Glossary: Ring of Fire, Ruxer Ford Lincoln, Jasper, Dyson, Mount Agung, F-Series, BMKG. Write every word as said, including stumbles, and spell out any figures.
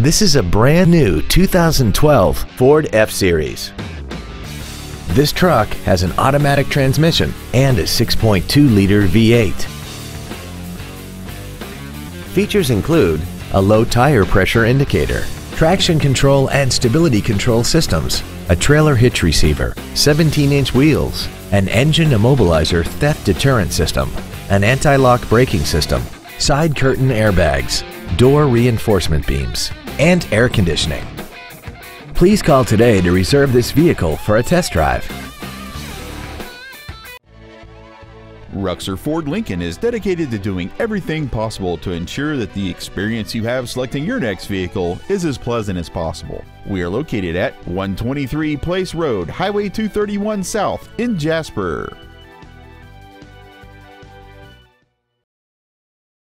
This is a brand new two thousand twelve Ford F-Series. This truck has an automatic transmission and a six point two liter V eight. Features include a low tire pressure indicator, traction control and stability control systems, a trailer hitch receiver, seventeen inch wheels, an engine immobilizer theft deterrent system, an anti-lock braking system, side curtain airbags, door reinforcement beams, and air conditioning. Please call today to reserve this vehicle for a test drive. Ruxer Ford Lincoln is dedicated to doing everything possible to ensure that the experience you have selecting your next vehicle is as pleasant as possible. We are located at one twenty-three Place Road, Highway two thirty-one South in Jasper.